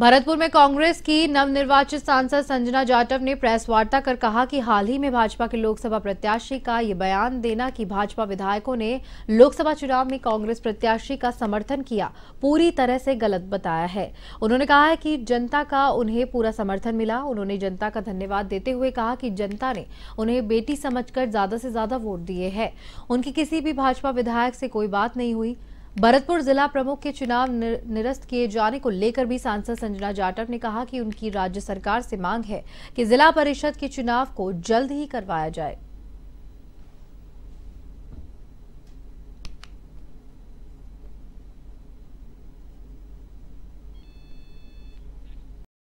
भरतपुर में कांग्रेस की नवनिर्वाचित सांसद संजना जाटव ने प्रेस वार्ता कर कहा कि हाल ही में भाजपा के लोकसभा प्रत्याशी का ये बयान देना कि भाजपा विधायकों ने लोकसभा चुनाव में कांग्रेस प्रत्याशी का समर्थन किया, पूरी तरह से गलत बताया है। उन्होंने कहा है कि जनता का उन्हें पूरा समर्थन मिला। उन्होंने जनता का धन्यवाद देते हुए कहा कि जनता ने उन्हें बेटी समझकर ज्यादा से ज्यादा वोट दिए हैं। उनकी किसी भी भाजपा विधायक से कोई बात नहीं हुई। भरतपुर जिला प्रमुख के चुनाव निरस्त किए जाने को लेकर भी सांसद संजना जाटव ने कहा कि उनकी राज्य सरकार से मांग है कि जिला परिषद के चुनाव को जल्द ही करवाया जाए।